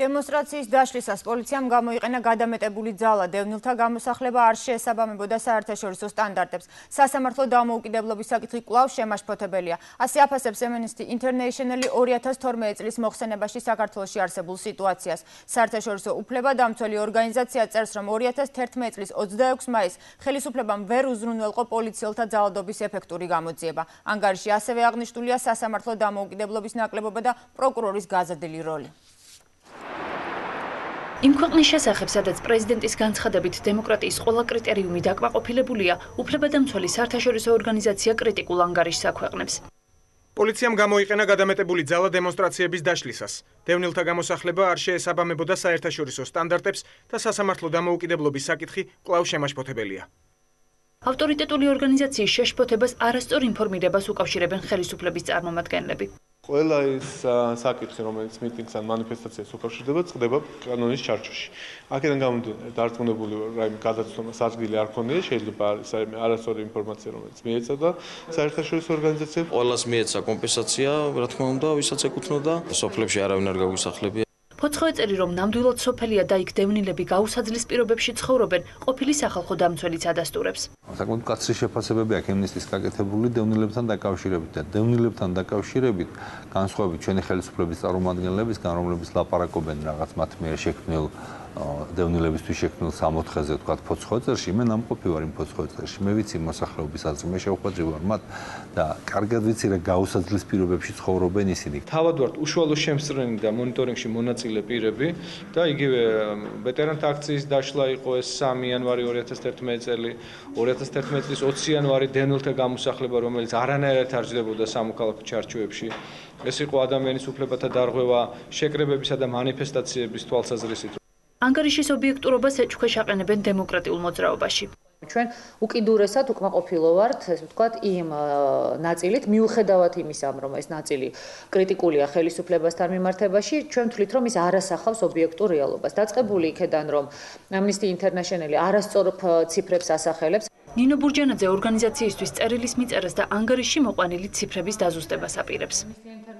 Demonstratsiis dashvisas policiam გამოიყენა გადამეტებული ძალა დევნილთა გამოსახლება არ შეესაბამებოდა საერთაშორისო სტანდარტებს. Სასამართლო დამოუკიდებლობის საკითხი კვლავ შემაშფოთებელია. Ასე აფასებს Amnesty International 2012 წლის მოხსენებაში საქართველოში არსებულ სიტუაციას. Საერთაშორისო უფლებადამცველი ორგანიზაცია წერს, რომ 2011 წლის 26 მაის ხელისუფლებამ ვერ უზრუნველყო პოლიციელთა ძალადობის ეფექტური გამოძიება. Ანგარიში ასევე აღნიშნულია სასამართლო დამოუკიდებლობის ნაკლებობა და პროკურორის გაზრდილი როლი. Იმ ქვეყნის შესახებ, სადაც პრეზიდენტის განცხადებით დემოკრატიის ყველა კრიტერიუმი დაკმაყოფილებულია, უფლებადამცველი საერთაშორისო ორგანიზაცია კრიტიკულ ანგარიშს აქვეყნებს. Პოლიციამ გამოიყენა გადამეტებული ძალა დემონსტრაციების დაშლისას. დევნილთა გამოსახლება არ შეესაბამებოდა საერთაშორისო სტანდარტებს და სასამართლო დამოუკიდებლობის საკითხი კვლავ შემაშფოთებელია. ავტორიტეტული ორგანიზაციის შეშფოთებას არასწორ ინფორმირებას უკავშირებენ ხელისუფლების წარმომადგენლები. Ყველა ის საკითხი, რომელიც მიტინგს ან მანიფესტაციას უკავშირდება, წდება კანონის ჩარჩოში. Აქედან გამომდინარე, დარწმუნებული რაიმე გადაცნობას ადგილი არ ქონია, შეიძლება არასწორი ინფორმაცია, რომელიც მიეცადა საერთაშორისო ორგანიზაციებს. Ყველას მიეცა კომპენსაცია, რა თქმა უნდა, ვისაც ეკუთვნოდა. სოფლებში არავინ არ გაგვისახლებია. ფოცხოვეწერი რომ ნამდვილად სოფელია და იქ დევნილები გაუსაძლის პირობებში ცხოვრობენ, ყოფილი სახალხო დამცველიც ადასტურებს. საკმაოდ კაცრი შეფასებები აქვს ემნისტის გაკეთებული დევნილებთან დაკავშირებით განსხვავებით ჩვენი ხელისუფლების წარმომადგენლებისგან, რომლებიც ლაპარაკობენ რაღაც მათ მიერ შექმნილ დევნილებისთვის შექმნილ 64-ზე თქვა ფოცხოვეწერში, მე ნამყოფი ვარ იმ ფოცხოვეწერში, მე ვიცი მოსახლეობის აზრი, მე შევხვედრივარ მათ და კარგად ვიცი რა გაუსაძლის პირობებში ცხოვრობენ ისინი. თავად ვართ უშუალო შემსწრენი და მონიტორინგში მონაწილე პირები და იგივე ვეტერანთა აქციის დაშლა იყო ეს 3 იანვარი 2011 წელი 2011 წლის 20 იანვარი დევნილთა გამოსახლება, რომელიც არანაირად არ ძლებოდა სამოქალაქო ჩარჩოებში. ეს იყო ადამიანის უფლებათა დარღვევა შეკრებებისა და მანიფესტაციების თვალსაზრისით. ანგარიშის ობიექტურობას ეჭვქვეშ აყენებენ დემოკრატიულ მოძრაობაში. Ჩვენ უკიდურესად უკმაყოფილო ვართ, ესე ვთქვათ, იმ ნაწილით, მიუხედავად იმისა, რომ ეს ნაწილი კრიტიკულია ხელისუფლებასთან მიმართებაში, ჩვენ თვლით, რომ ის არ ასახავს ობიექტურ რეალობას. Დაწყებული იქიდან, რომ Amnesty International არასწორ ციფრებს ასახელებს. ნინო ბურჯანაძე ორგანიზაციისთვის წერილის მიწერას და ანგარიშში მოყვანილი ციფრების დაზუსტებას აპირებს.